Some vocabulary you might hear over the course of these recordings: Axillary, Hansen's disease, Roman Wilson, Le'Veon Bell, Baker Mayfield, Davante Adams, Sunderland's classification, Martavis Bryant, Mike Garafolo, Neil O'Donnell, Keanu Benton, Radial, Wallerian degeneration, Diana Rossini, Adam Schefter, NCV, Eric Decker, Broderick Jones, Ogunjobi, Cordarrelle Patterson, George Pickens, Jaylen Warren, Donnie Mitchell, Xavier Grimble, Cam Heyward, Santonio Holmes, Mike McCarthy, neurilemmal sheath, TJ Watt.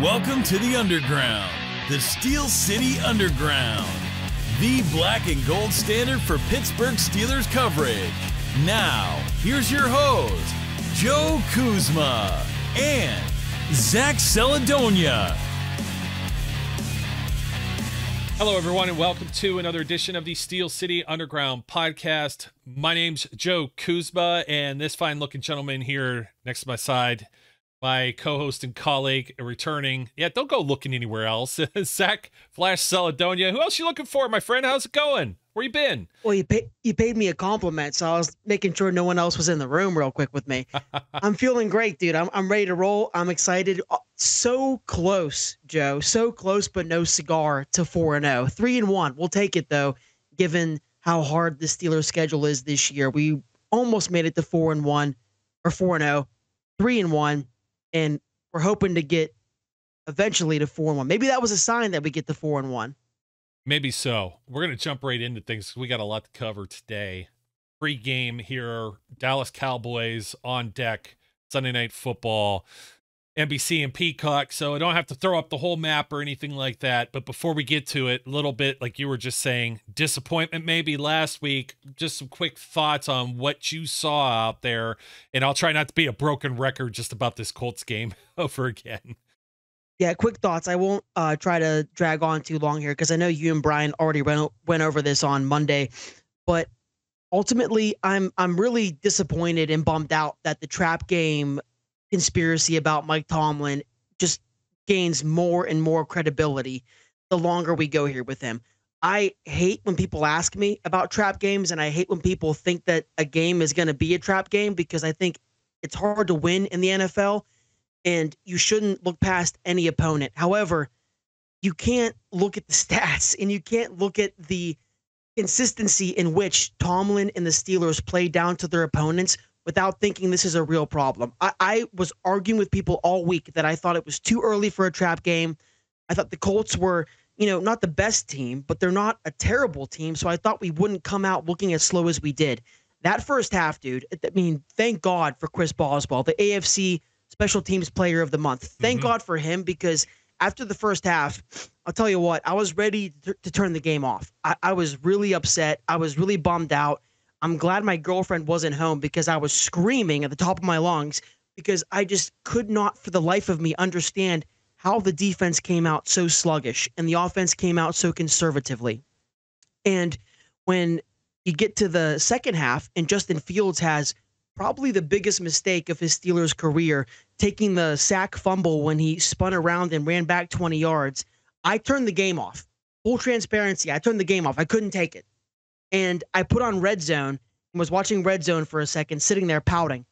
Welcome to the Underground, the Steel City Underground, the black and gold standard for Pittsburgh Steelers coverage. Now, here's your host, Joe Kuzma and Zach Celadonia. Hello, everyone, and welcome to another edition of the Steel City Underground podcast. My name's Joe Kuzma, and this fine-looking gentleman here next to my side, my co-host and colleague, returning. Yeah, don't go looking anywhere else. Zach Flash Celadonia. Who else you looking for, my friend? How's it going? Where you been? Well, you paid me a compliment, so I was making sure no one else was in the room real quick with me. I'm feeling great, dude. I'm ready to roll. I'm excited. So close, Joe. So close, but no cigar to 4-0. 3-1. We'll take it, though, given how hard the Steelers' schedule is this year. We almost made it to 4-1 or 4-0, 3-1, and we're hoping to get eventually to 4-1. Maybe that was a sign that we get to 4-1. Maybe so. We're going to jump right into things because we got a lot to cover today. Pre-game here, Dallas Cowboys on deck, Sunday Night Football, NBC and Peacock, so I don't have to throw up the whole map or anything like that. But before we get to it, a little bit, like you were just saying, disappointment maybe last week, just some quick thoughts on what you saw out there, and I'll try not to be a broken record just about this Colts game over again. Yeah, quick thoughts. I won't try to drag on too long here because I know you and Brian already went over this on Monday. But ultimately, I'm really disappointed and bummed out that the trap game conspiracy about Mike Tomlin just gains more and more credibility the longer we go here with him. I hate when people ask me about trap games, and I hate when people think that a game is going to be a trap game because I think it's hard to win in the NFL. And you shouldn't look past any opponent. However, you can't look at the stats and you can't look at the consistency in which Tomlin and the Steelers play down to their opponents without thinking this is a real problem. I was arguing with people all week that I thought it was too early for a trap game. I thought the Colts were, you know, not the best team, but they're not a terrible team. So I thought we wouldn't come out looking as slow as we did. That first half, dude, I mean, thank God for Chris Boswell, the AFC Special Teams Player of the Month. Thank God for him, because after the first half, I'll tell you what, I was ready to turn the game off. I was really upset. I was really bummed out. I'm glad my girlfriend wasn't home because I was screaming at the top of my lungs because I just could not for the life of me understand how the defense came out so sluggish and the offense came out so conservatively. And when you get to the second half and Justin Fields has probably the biggest mistake of his Steelers career, taking the sack fumble when he spun around and ran back 20 yards. I turned the game off. Full transparency, I turned the game off. I couldn't take it. And I put on Red Zone and was watching Red Zone for a second, sitting there pouting.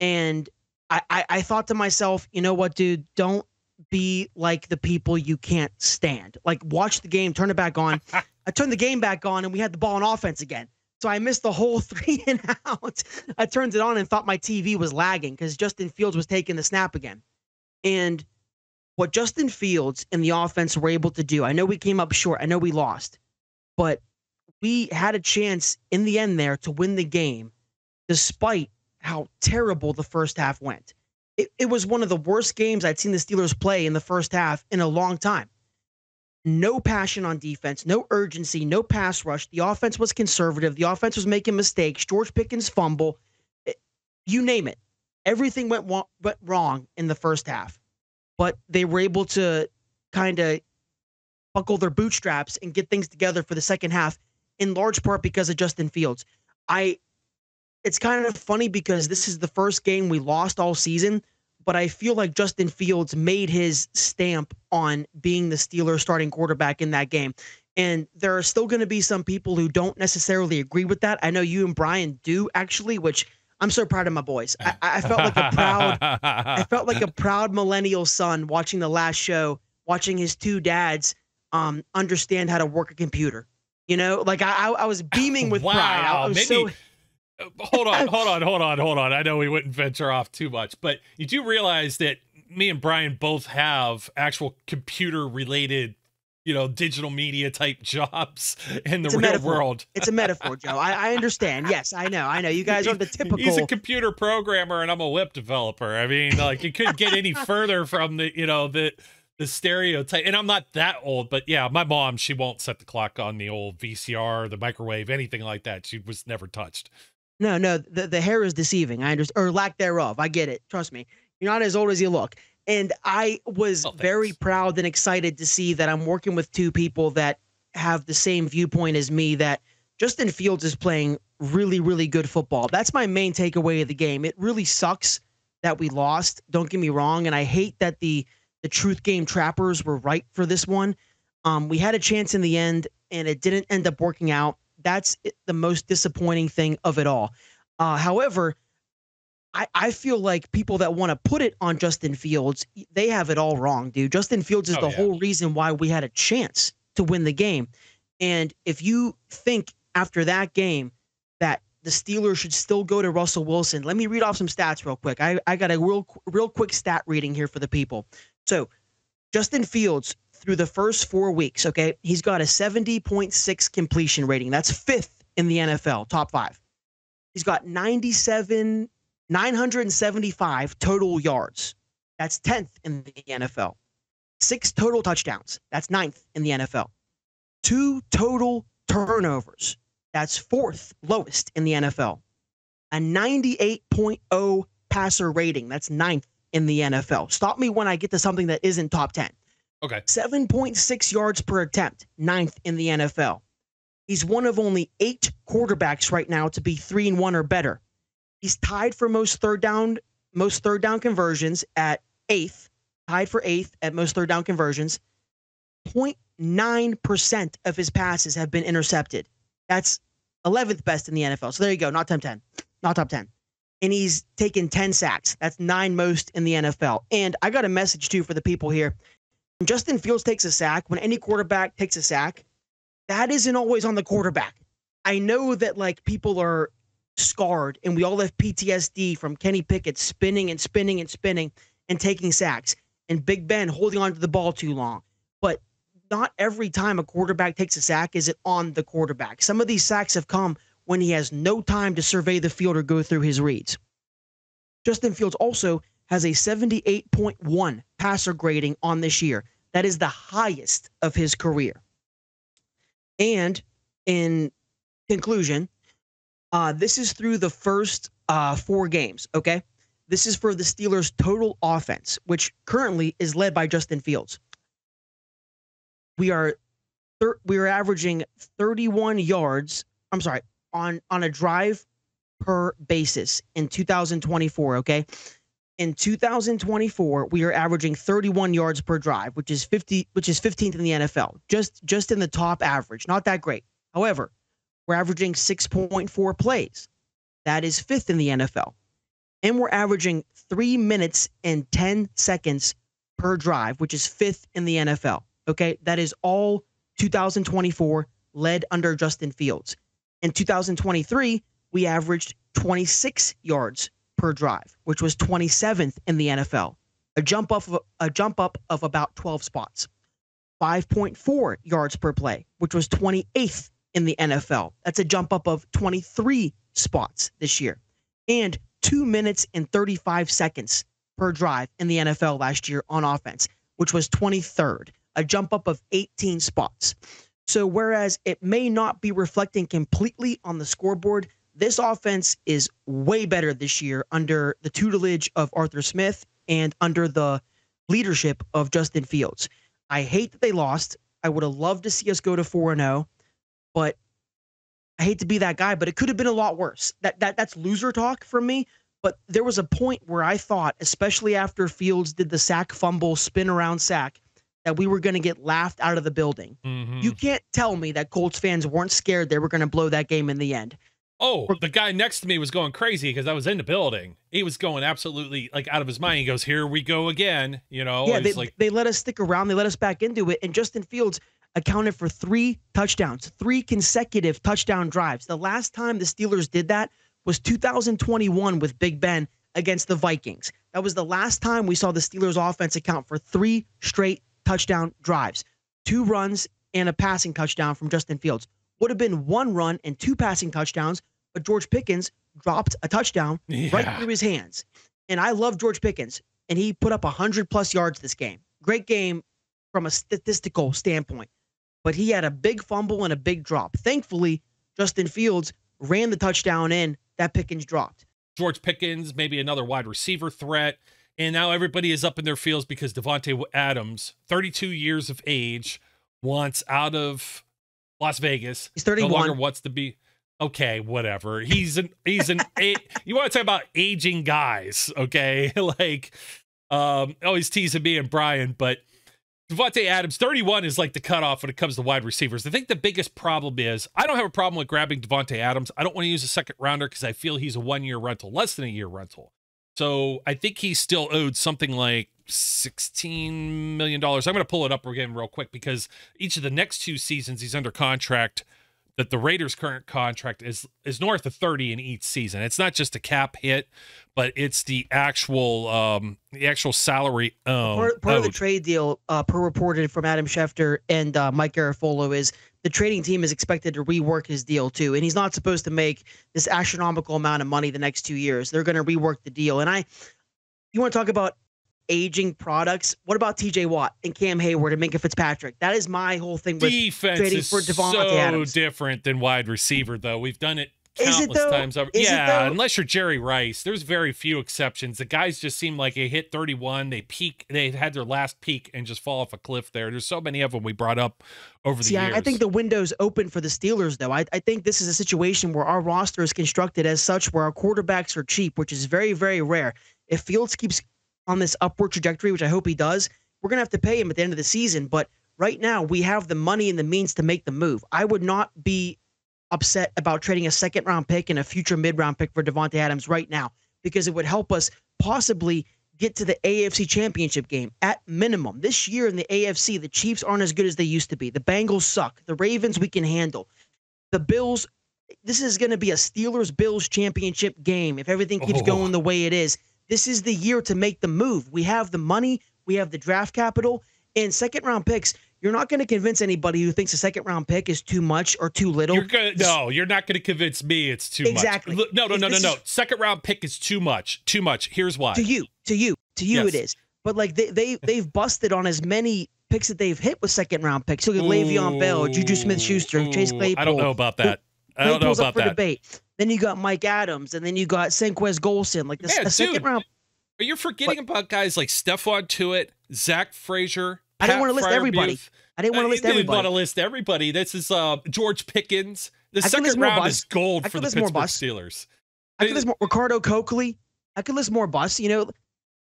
And I thought to myself, you know what, dude, don't be like the people you can't stand. Like, watch the game, turn it back on. I turned the game back on, and we had the ball on offense again. So I missed the whole 3 and out. I turned it on and thought my TV was lagging because Justin Fields was taking the snap again. And what Justin Fields and the offense were able to do, I know we came up short. I know we lost. But we had a chance in the end there to win the game despite how terrible the first half went. It was one of the worst games I'd seen the Steelers play in the first half in a long time. No passion on defense, no urgency, no pass rush. The offense was conservative. The offense was making mistakes. George Pickens fumble. You name it. Everything went wrong in the first half. But they were able to kind of buckle their bootstraps and get things together for the second half, in large part because of Justin Fields. It's kind of funny because this is the first game we lost all season, but I feel like Justin Fields made his stamp on being the Steelers starting quarterback in that game. And there are still going to be some people who don't necessarily agree with that. I know you and Brian do, actually, which I'm so proud of my boys. I felt like a proud millennial son watching the last show, watching his two dads understand how to work a computer. You know, like I was beaming with pride. I was so... Hold on. I know we wouldn't venture off too much, but you do realize that me and Brian both have actual computer-related, you know, digital media type jobs in the real world. It's a metaphor, Joe. I understand. Yes, I know. You guys are the typical. He's a computer programmer, and I'm a web developer. I mean, like, you couldn't get any further from the, you know, the the stereotype, and I'm not that old, but yeah, my mom, she won't set the clock on the old VCR, the microwave, anything like that. She was never touched. No, the hair is deceiving. I understand, or lack thereof. I get it. Trust me. You're not as old as you look. And I was very proud and excited to see that I'm working with two people that have the same viewpoint as me, that Justin Fields is playing really, really good football. That's my main takeaway of the game. It really sucks that we lost. Don't get me wrong. And I hate that the truth game trappers were right for this one. We had a chance in the end, and it didn't end up working out. That's the most disappointing thing of it all. However, I feel like people that want to put it on Justin Fields, they have it all wrong, dude. Justin Fields is the whole reason why we had a chance to win the game. And if you think after that game that the Steelers should still go to Russell Wilson, let me read off some stats real quick. I got a real quick stat reading here for the people. So Justin Fields, through the first 4 weeks, okay, he's got a 70.6 completion rating. That's fifth in the NFL, top five. He's got 975 total yards. That's 10th in the NFL. 6 total touchdowns. That's 9th in the NFL. 2 total turnovers. That's 4th lowest in the NFL. A 98.0 passer rating. That's 9th in the NFL. Stop me when I get to something that isn't top 10. Okay. 7.6 yards per attempt. 9th in the NFL. He's one of only 8 quarterbacks right now to be 3-1 or better. He's tied for most third down conversions at 8th, tied for 8th at most third down conversions. 0.9% of his passes have been intercepted. That's 11th best in the NFL. So there you go, not top 10. And he's taken 10 sacks. That's 9 most in the NFL. And I got a message too for the people here. When Justin Fields takes a sack, when any quarterback takes a sack, that isn't always on the quarterback. I know that like people are scarred, and we all have PTSD from Kenny Pickett spinning and taking sacks, and Big Ben holding onto the ball too long. But not every time a quarterback takes a sack is it on the quarterback. Some of these sacks have come when he has no time to survey the field or go through his reads. Justin Fields also has a 78.1 passer grading on this year. That is the highest of his career. And in conclusion, this is through the first 4 games, okay? This is for the Steelers' total offense, which currently is led by Justin Fields. We are averaging 31 yards, I'm sorry, on a drive per basis in 2024, okay? In 2024, we are averaging 31 yards per drive, which is 15th in the NFL. Just in the top average, not that great. However, we're averaging 6.4 plays. That is 5th in the NFL. And we're averaging 3 minutes and 10 seconds per drive, which is 5th in the NFL. Okay, that is all 2024 led under Justin Fields. In 2023, we averaged 26 yards per drive, which was 27th in the NFL, a jump up of about 12 spots. 5.4 yards per play, which was 28th in the NFL. That's a jump up of 23 spots this year, and 2 minutes and 35 seconds per drive in the NFL last year on offense, which was 23rd, a jump up of 18 spots. So whereas it may not be reflecting completely on the scoreboard, this offense is way better this year under the tutelage of Arthur Smith and under the leadership of Justin Fields. I hate that they lost. I would have loved to see us go to 4-0. But I hate to be that guy, but it could have been a lot worse. That's loser talk from me. But there was a point where I thought, especially after Fields did the sack fumble, spin around sack, that we were going to get laughed out of the building. Mm-hmm. You can't tell me that Colts fans weren't scared they were going to blow that game in the end. Oh, the guy next to me was going crazy because I was in the building. He was going absolutely like out of his mind. He goes, "Here we go again." You know, yeah. They let us stick around. They let us back into it. And Justin Fields accounted for 3 touchdowns, 3 consecutive touchdown drives. The last time the Steelers did that was 2021 with Big Ben against the Vikings. That was the last time we saw the Steelers offense account for 3 straight touchdown drives, 2 runs and a passing touchdown from Justin Fields. Would have been 1 run and 2 passing touchdowns, but George Pickens dropped a touchdown right through his hands. And I love George Pickens, and he put up 100+ yards this game. Great game from a statistical standpoint. But he had a big fumble and a big drop. Thankfully, Justin Fields ran the touchdown in that Pickens dropped. George Pickens, maybe another wide receiver threat. And now everybody is up in their fields because Davante Adams, 32 years of age, wants out of Las Vegas. He's 31. No longer wants to be. Okay, whatever. He's an you want to talk about aging guys, okay? Like, always teasing me and Brian, but Davante Adams, 31 is like the cutoff when it comes to wide receivers. I think the biggest problem is I don't have a problem with grabbing Davante Adams. I don't want to use a second rounder because I feel he's a one-year rental, less than a year rental. So I think he's still owed something like $16 million. I'm going to pull it up again real quick because each of the next two seasons he's under contract. That the Raiders' current contract is north of 30 in each season. It's not just a cap hit, but it's the actual salary. Part of the trade deal, per reported from Adam Schefter and Mike Garafolo, is the trading team is expected to rework his deal too, and he's not supposed to make this astronomical amount of money the next 2 years. They're going to rework the deal. And you want to talk about aging products? What about TJ Watt and Cam Heyward and Minkah Fitzpatrick? That is my whole thing with defense trading for Davante Adams. Different than wide receiver, though. We've done it countless times over. Yeah, unless you're Jerry Rice, there's very few exceptions. The guys just seem like they hit 31, they peak, they had their last peak and just fall off a cliff there. There's so many of them we brought up over the years. I think the window's open for the Steelers, though. I think this is a situation where our roster is constructed as such where our quarterbacks are cheap, which is very, very rare. If Fields keeps on this upward trajectory, which I hope he does, we're going to have to pay him at the end of the season. But right now we have the money and the means to make the move. I would not be upset about trading a second round pick and a future mid round pick for Davante Adams right now, because it would help us possibly get to the AFC Championship game at minimum. This year in the AFC, the Chiefs aren't as good as they used to be. The Bengals suck. The Ravens we can handle. The Bills, this is going to be a Steelers-Bills championship game if everything keeps going the way it is. This is the year to make the move. We have the money. We have the draft capital. And second-round picks, you're not going to convince anybody who thinks a second-round pick is too much or too little. You're not going to convince me it's too much. Exactly. No. Second-round pick is too much. Too much. Here's why. To you yes. It is. But, like, they've busted on as many picks that they've hit with second-round picks. Look at Le'Veon Bell, Juju Smith-Schuster, Chase Claypool. I don't know about that. Debate. Then you got Mike Adams, and then you got Senquez Golson. Like, the second round. You're forgetting about guys like Stephon Tuitt, Zach Frazier. I didn't want to list everybody. This is George Pickens. The second round is gold for the Pittsburgh Steelers. I could list more. Ricardo Coakley. I could list more busts. You know,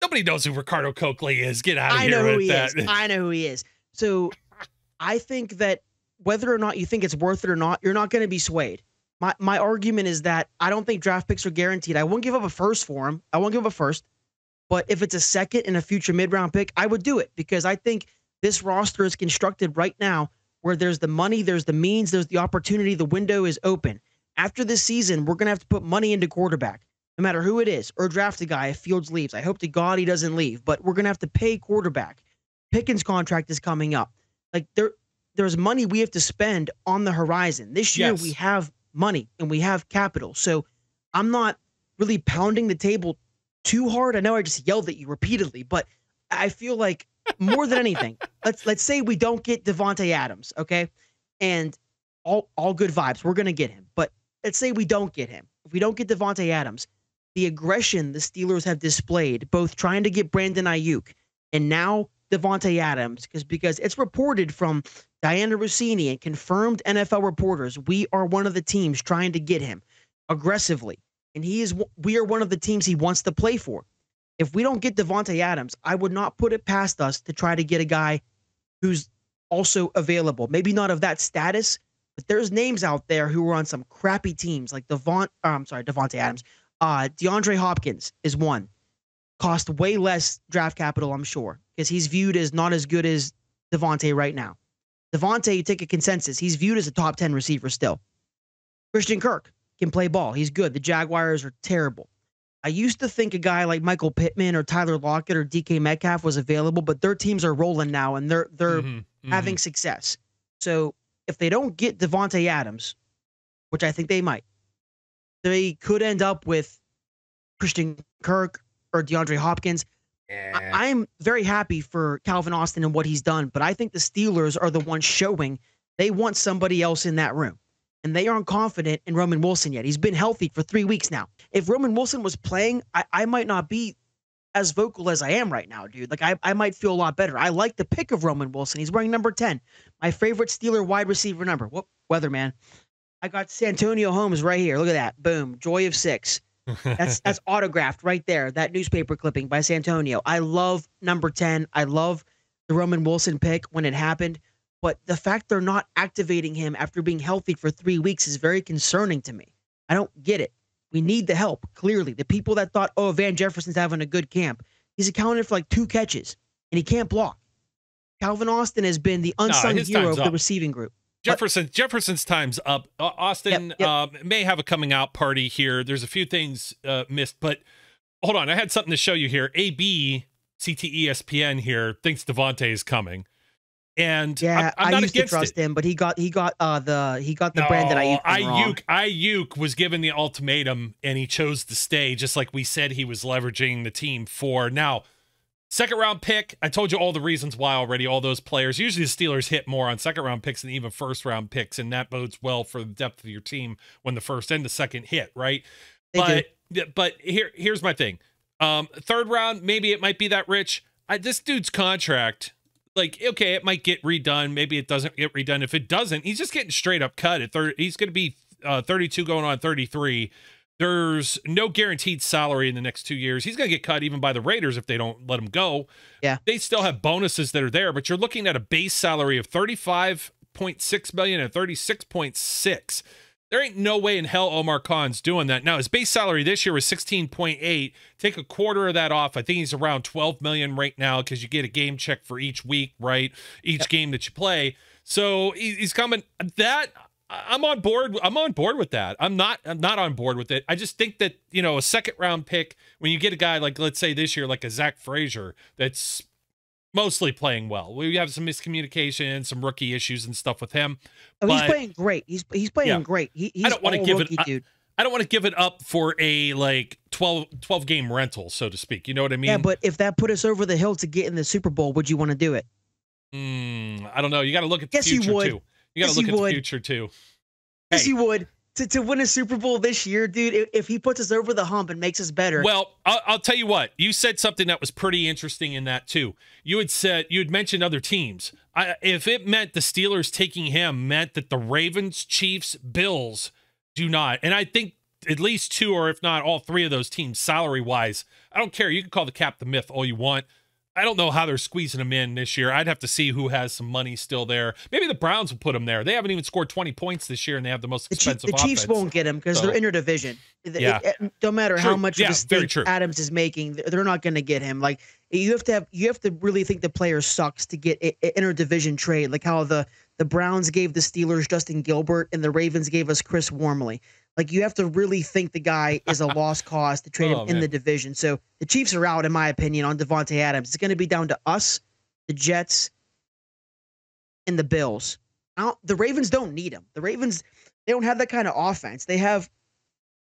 nobody knows who Ricardo Coakley is. Get out of here with that. I know who he is. So I think that whether or not you think it's worth it or not, you're not going to be swayed. My argument is that I don't think draft picks are guaranteed. I won't give up a first for him. I won't give up a first. But if it's a second and a future mid-round pick, I would do it, because I think this roster is constructed right now where there's the money, there's the means, there's the opportunity. The window is open. After this season, we're going to have to put money into quarterback, no matter who it is, or draft a guy if Fields leaves. I hope to God he doesn't leave, but we're going to have to pay quarterback. Pickens' contract is coming up. Like, there's money we have to spend on the horizon. This year we have money and we have capital. So I'm not really pounding the table too hard. I know I just yelled at you repeatedly, but I feel like more than anything, let's say we don't get Davante Adams, okay? And all good vibes, we're going to get him. But let's say we don't get him. If we don't get Davante Adams, the aggression the Steelers have displayed, both trying to get Brandon Ayuk and now Davante Adams, because it's reported from Diana Rossini and confirmed NFL reporters, we are one of the teams trying to get him aggressively. And we are one of the teams he wants to play for. If we don't get Davante Adams, I would not put it past us to try to get a guy who's also available. Maybe not of that status, but there's names out there who are on some crappy teams like Davante Adams. DeAndre Hopkins is one. Cost way less draft capital, I'm sure, because he's viewed as not as good as Davante right now. Davante, you take a consensus, he's viewed as a top 10 receiver still. Christian Kirk can play ball. He's good. The Jaguars are terrible. I used to think a guy like Michael Pittman or Tyler Lockett or DK Metcalf was available, but their teams are rolling now and they're having success. So if they don't get Davante Adams, which I think they might, they could end up with Christian Kirk or DeAndre Hopkins. And I'm very happy for Calvin Austin and what he's done, but I think the Steelers are the ones showing they want somebody else in that room. And they aren't confident in Roman Wilson yet. He's been healthy for 3 weeks now. If Roman Wilson was playing, I might not be as vocal as I am right now, dude. Like, I might feel a lot better. I like the pick of Roman Wilson. He's wearing number 10, my favorite Steeler wide receiver number. Whoop, weatherman. I got Santonio Holmes right here. Look at that. Boom. Joy of six. That's autographed right there. That newspaper clipping by Santonio. I love number 10. I love the Roman Wilson pick when it happened. But the fact they're not activating him after being healthy for 3 weeks is very concerning to me. I don't get it. We need the help, clearly. The people that thought, oh, Van Jefferson's having a good camp, he's accounted for like 2 catches, and he can't block. Calvin Austin has been the unsung hero of the receiving group. Jefferson's time's up. Austin may have a coming out party here. There's a few things missed, but hold on. I had something to show you here. AB, CTESPN here, thinks Davante is coming. And yeah, I'm not against him, but he got the brand that Ayuk was given the ultimatum and he chose to stay, just like we said he was leveraging the team for. Now, second round pick, I told you all the reasons why already, all those players. Usually the Steelers hit more on second round picks than even first round picks, and that bodes well for the depth of your team when the first and the second hit, right? But here's my thing. Third round, maybe it might be that rich. This dude's contract, like, okay, it might get redone. Maybe it doesn't get redone. If it doesn't, he's just getting straight up cut. At 30, he's going to be 32 going on 33. There's no guaranteed salary in the next 2 years. He's going to get cut even by the Raiders if they don't let him go. Yeah, they still have bonuses that are there, but you're looking at a base salary of $35.6 million and $36.6. There ain't no way in hell Omar Khan's doing that. Now, his base salary this year was 16.8. Take a quarter of that off. I think he's around 12 million right now because you get a game check for each week, right? Each game that you play. So he's coming. That I'm on board. I'm on board with that. I'm not on board with it. I just think that, you know, a second round pick, when you get a guy like, let's say this year, like a Zach Frazier, that's mostly playing well. We have some miscommunication, some rookie issues and stuff with him. Oh, but he's playing great. He's playing great. He's I don't want to give rookie, it. Dude. I don't want to give it up for a like 12 game rental, so to speak. You know what I mean? Yeah, but if that put us over the hill to get in the Super Bowl, would you want to do it? I don't know. You got to look at the future too. You got to look at the future too. Yes, you would. To win a Super Bowl this year, dude, if he puts us over the hump and makes us better. Well, I'll tell you what. You said something that was pretty interesting in that, too. You had mentioned other teams. If it meant the Steelers taking him meant that the Ravens, Chiefs, Bills do not. And I think at least 2 or if not all 3 of those teams salary-wise, I don't care. You can call the cap the myth all you want. I don't know how they're squeezing him in this year. I'd have to see who has some money still there. Maybe the Browns will put him there. They haven't even scored 20 points this year, and they have the most expensive offense. The Chiefs won't get him because they're interdivision. Yeah. It don't matter how much of a stake Adams is making, they're not going to get him. Like, you have to really think the player sucks to get an interdivision trade, like how the Browns gave the Steelers Justin Gilbert and the Ravens gave us Chris Wormley. Like, you have to really think the guy is a lost cause to trade him in the division. So the Chiefs are out, in my opinion, on Davante Adams. It's going to be down to us, the Jets, and the Bills. Now, the Ravens don't need him. The Ravens, they don't have that kind of offense. They have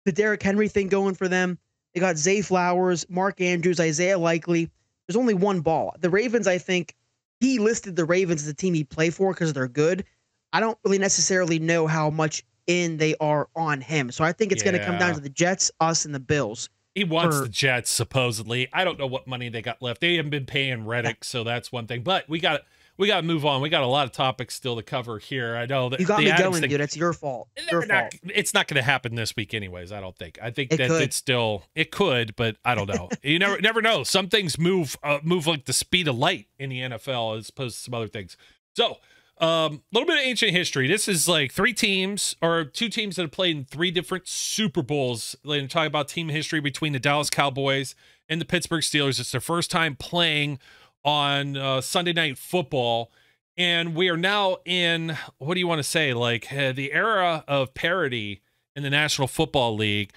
the Derrick Henry thing going for them. They got Zay Flowers, Mark Andrews, Isaiah Likely. There's only one ball. The Ravens, I think, he listed the Ravens as the team he'd play for because they're good. I don't really necessarily know how much in they are on him. So I think it's going to come down to the Jets, us, and the Bills. He wants the Jets, supposedly. I don't know what money they got left. They haven't been paying Reddick, so that's one thing. But we got to move on. We got a lot of topics still to cover here. I know that you got me going, dude. It's your fault. It's not going to happen this week anyways, I don't think. I think that it's still, it could, but I don't know. You never know. Some things move like the speed of light in the NFL as opposed to some other things. So, little bit of ancient history. This is like 2 teams that have played in 3 different Super Bowls. They're talking about team history between the Dallas Cowboys and the Pittsburgh Steelers. It's their first time playing on Sunday Night Football. And we are now in, what do you want to say? Like the era of parity in the National Football League.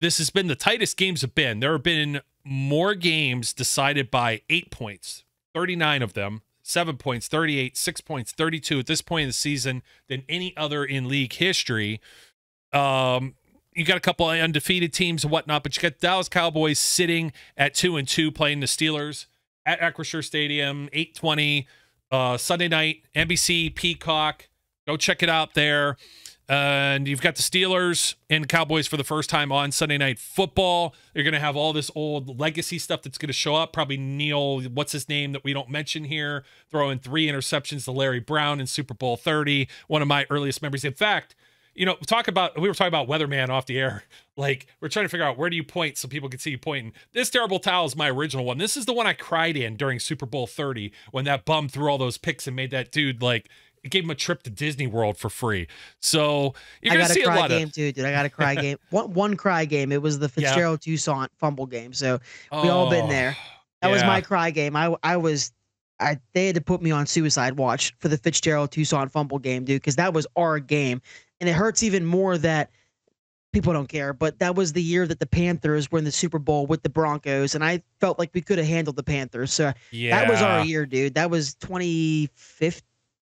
This has been the tightest games have been. There have been more games decided by 8 points, 39 of them. 7 points, 38, 6 points, 32 at this point in the season than any other in league history. you got a couple of undefeated teams and whatnot, but you got Dallas Cowboys sitting at 2-2 playing the Steelers at Acrisure Stadium, 8:20 Sunday night, NBC, Peacock. Go check it out there. And you've got the Steelers and Cowboys for the first time on Sunday Night Football. You're going to have all this old legacy stuff that's going to show up. Probably Neil, what's his name that we don't mention here, throwing 3 interceptions to Larry Brown in Super Bowl 30. One of my earliest memories. In fact, you know, we were talking about Weatherman off the air. Like, we're trying to figure out where do you point so people can see you pointing. This terrible towel is my original one. This is the one I cried in during Super Bowl 30 when that bum threw all those picks and made that dude like. It gave him a trip to Disney World for free. So you're going to see a lot of... Dude, I got a cry game. One cry game. It was the Fitzgerald Toussaint fumble game. So we all been there. That was my cry game. I they had to put me on suicide watch for the Fitzgerald Toussaint fumble game, dude, because that was our game. And it hurts even more that people don't care, but that was the year that the Panthers were in the Super Bowl with the Broncos, and I felt like we could have handled the Panthers. So that was our year, dude. That was 2015.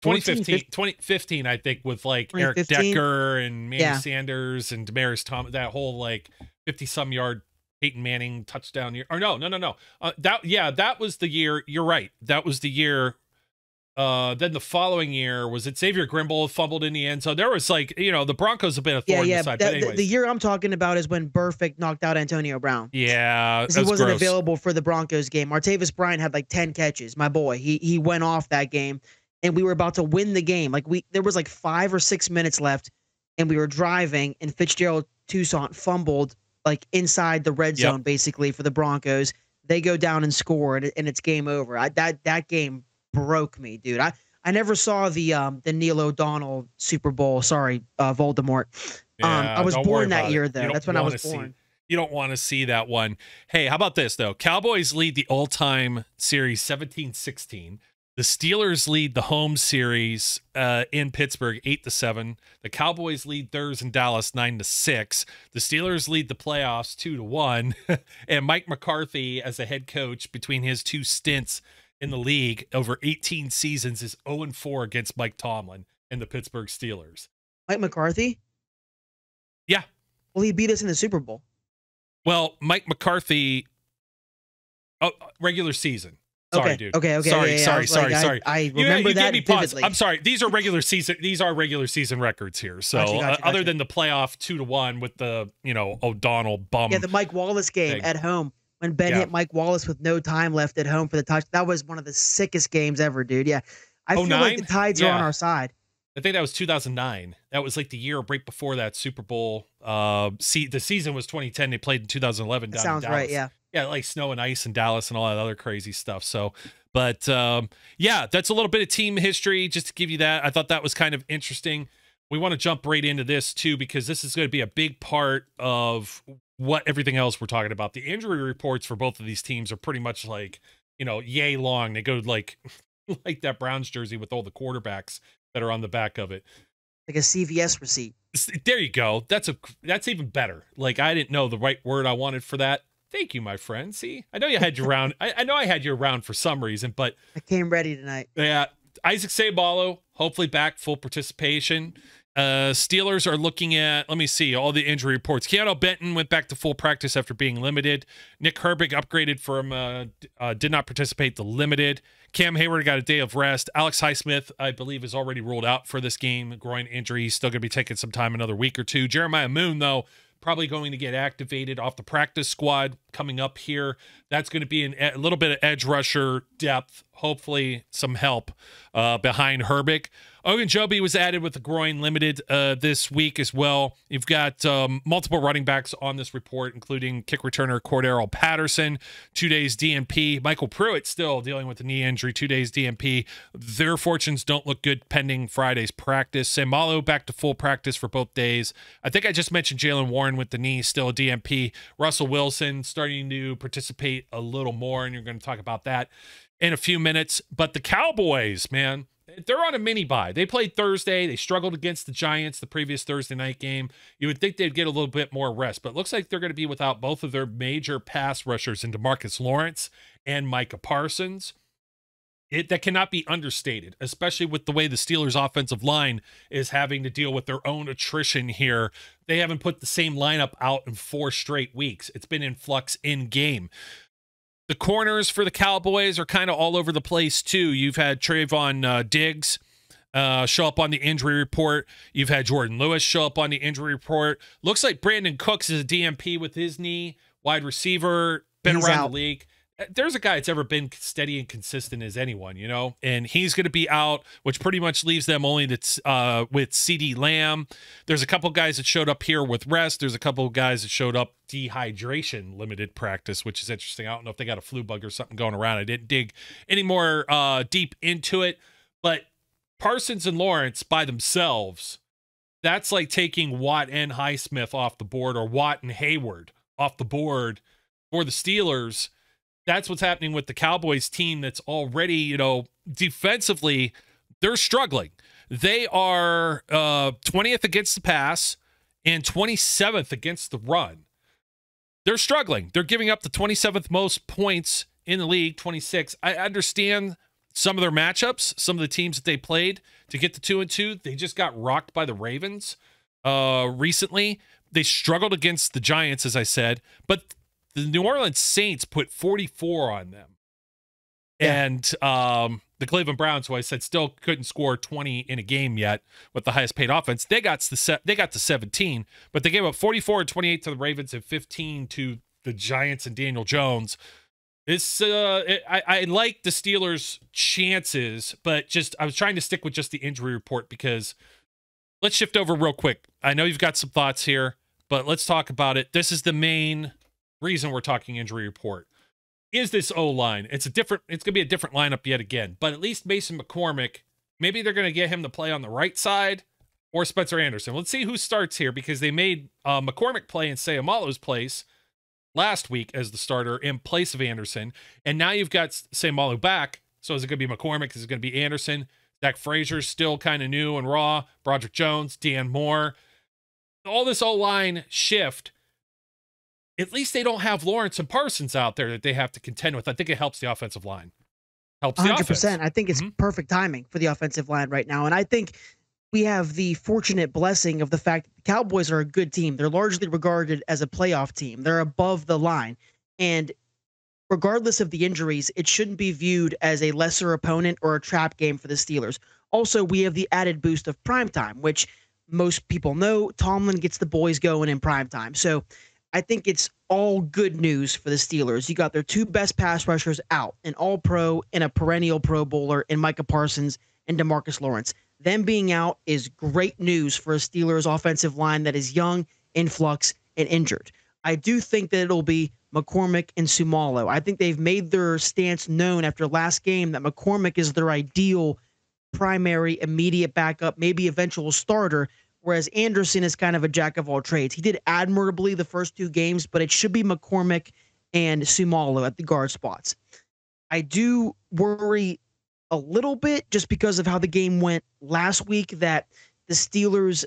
2015, I think, with like Eric Decker and Manny Sanders and Demaryius Thomas, that whole like 50-some yard Peyton Manning touchdown year. Or no. That was the year. You're right. That was the year. Then the following year was it Xavier Grimble fumbled in the end. So there was like, you know, the Broncos have been a thorn in the side. But anyways. The year I'm talking about is when Burfict knocked out Antonio Brown. Yeah, that was gross. He wasn't available for the Broncos game. Martavis Bryant had like 10 catches. My boy, he went off that game. And we were about to win the game. Like there was like 5 or 6 minutes left, and we were driving, and Fitzgerald Toussaint fumbled like inside the red zone, basically for the Broncos. They go down and score, and it's game over. That game broke me, dude. I never saw the Neil O'Donnell Super Bowl. Sorry, Voldemort. I was born that year though. That's when I was born. You don't want to see that one. Hey, how about this though? Cowboys lead the all-time series 17-16. The Steelers lead the home series in Pittsburgh 8-7. The Cowboys lead theirs in Dallas 9-6. The Steelers lead the playoffs 2-1. And Mike McCarthy, as a head coach, between his 2 stints in the league over 18 seasons, is 0-4 against Mike Tomlin and the Pittsburgh Steelers. Mike McCarthy? Yeah. Well, he beat us in the Super Bowl. Well, Mike McCarthy, regular season. Sorry, okay, dude. Okay. Sorry. I remember you that gave me pause. I'm sorry. These are regular season. These are regular season records here. So gotcha. Other than the playoff 2-1 with the, you know, O'Donnell bum. Yeah, the Mike Wallace game at home when Ben hit Mike Wallace with no time left at home for the touchdown. That was one of the sickest games ever, dude. Yeah, I feel like the tides are on our side. I think that was 2009. That was like the year right before that Super Bowl. The season was 2010. They played in 2011. That sounds right. Yeah. Yeah, like snow and ice in Dallas and all that other crazy stuff. So, but yeah, that's a little bit of team history just to give you that. I thought that was kind of interesting. We want to jump right into this too, because this is going to be a big part of what everything else we're talking about. The injury reports for both of these teams are pretty much like, you know, yay long. They go like that Browns jersey with all the quarterbacks that are on the back of it. Like a CVS receipt. There you go. That's even better. Like, I didn't know the right word I wanted for that. Thank you, my friend. See, I know you had your round. I know I had your round for some reason, but I came ready tonight. Yeah. Isaac Seibalo, hopefully back full participation. Steelers are looking at, let me see, all the injury reports. Keanu Benton went back to full practice after being limited. Nick Herbig upgraded from, did not participate, the limited. Cam Heyward got a day of rest. Alex Highsmith, I believe, is already ruled out for this game. Groin injury. He's still going to be taking some time, another week or two. Jeremiah Moon, though, probably going to get activated off the practice squad coming up here. That's going to be a little bit of edge rusher depth, hopefully some help behind Herbig. Ogunjobi was added with the groin limited this week as well. You've got multiple running backs on this report, including kick returner Cordarrelle Patterson, 2 days DNP. Michael Pruitt still dealing with the knee injury, 2 days DNP. Their fortunes don't look good pending Friday's practice. Seibalo back to full practice for both days. I think I just mentioned Jaylen Warren with the knee, still a DNP. Russell Wilson starting to participate a little more, and you're going to talk about that in a few minutes. But the Cowboys, man, they're on a mini-bye. They played Thursday. They struggled against the Giants the previous Thursday night game. You would think they'd get a little bit more rest, but it looks like they're going to be without both of their major pass rushers in Demarcus Lawrence and Micah Parsons. that cannot be understated, especially with the way the Steelers' offensive line is having to deal with their own attrition here. They haven't put the same lineup out in 4 straight weeks. It's been in flux in game. The corners for the Cowboys are kind of all over the place, too. You've had Trayvon Diggs show up on the injury report. You've had Jordan Lewis show up on the injury report. Looks like Brandon Cooks is a DMP with his knee. Wide receiver, been he's around out. The league. There's a guy that's ever been steady and consistent as anyone, you know, and he's going to be out, which pretty much leaves them only with CeeDee Lamb. There's a couple guys that showed up here with rest. There's a couple of guys that showed up dehydration, limited practice, which is interesting. I don't know if they got a flu bug or something going around. I didn't dig any more deep into it, but Parsons and Lawrence by themselves, that's like taking Watt and Highsmith off the board, or Watt and Hayward off the board for the Steelers. That's what's happening with the Cowboys team that's already, you know, defensively, they're struggling. They are 20th against the pass and 27th against the run. They're struggling. They're giving up the 27th most points in the league, 26. I understand some of their matchups, some of the teams that they played to get the 2-2. They just got rocked by the Ravens recently. They struggled against the Giants, as I said, but the New Orleans Saints put 44 on them. Yeah. And the Cleveland Browns, who I said still couldn't score 20 in a game yet with the highest paid offense, they got to 17, but they gave up 44 and 28 to the Ravens and 15 to the Giants and Daniel Jones. It's I like the Steelers' chances, but just I was trying to stick with just the injury report because let's shift over real quick. I know you've got some thoughts here, but let's talk about it. This is the main reason we're talking injury report. Is this O-line? It's gonna be a different lineup yet again, but at least Mason McCormick, maybe they're gonna get him to play on the right side, or Spencer Anderson. Let's see who starts here, because they made McCormick play in Seumalo's place last week as the starter in place of Anderson, and now you've got Seumalo back. So is it gonna be McCormick? Is it gonna be Anderson? Zach Frazier's still kind of new and raw. Broderick Jones, Dan Moore, all this O-line shift. At least they don't have Lawrence and Parsons out there that they have to contend with. I think it helps the offensive line. Helps 100%. The offense. I think it's perfect timing for the offensive line right now. And I think we have the fortunate blessing of the fact that the Cowboys are a good team. They're largely regarded as a playoff team. They're above the line. And regardless of the injuries, it shouldn't be viewed as a lesser opponent or a trap game for the Steelers. Also, we have the added boost of primetime, which most people know Tomlin gets the boys going in primetime. So I think it's all good news for the Steelers. You got their 2 best pass rushers out, an all-pro and a perennial Pro Bowler in Micah Parsons and Demarcus Lawrence. Them being out is great news for a Steelers offensive line that is young, in flux, and injured. I do think that it'll be McCormick and Seumalo. I think they've made their stance known after last game that McCormick is their ideal primary immediate backup, maybe eventual starter, whereas Anderson is kind of a jack of all trades. He did admirably the first 2 games, but it should be McCormick and Seumalo at the guard spots. I do worry a little bit just because of how the game went last week that the Steelers,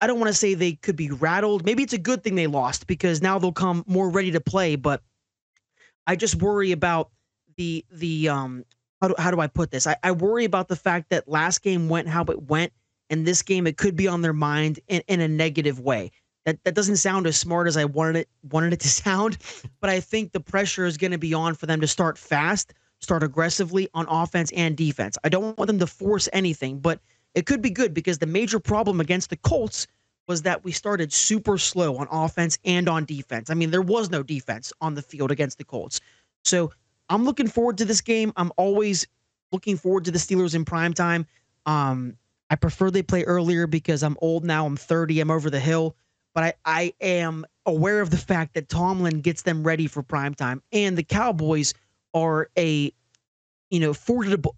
I don't want to say they could be rattled. Maybe it's a good thing they lost because now they'll come more ready to play, but I just worry about how do I put this? I worry about the fact that last game went how it went, and this game, it could be on their mind in a negative way. That doesn't sound as smart as I wanted it to sound, but I think the pressure is going to be on for them to start fast, start aggressively on offense and defense. I don't want them to force anything, but it could be good because the major problem against the Colts was that we started super slow on offense and on defense. I mean, there was no defense on the field against the Colts. So I'm looking forward to this game. I'm always looking forward to the Steelers in primetime. I prefer they play earlier because I'm old now. I'm 30. I'm over the hill. But I am aware of the fact that Tomlin gets them ready for primetime. And the Cowboys are a, you know, formidable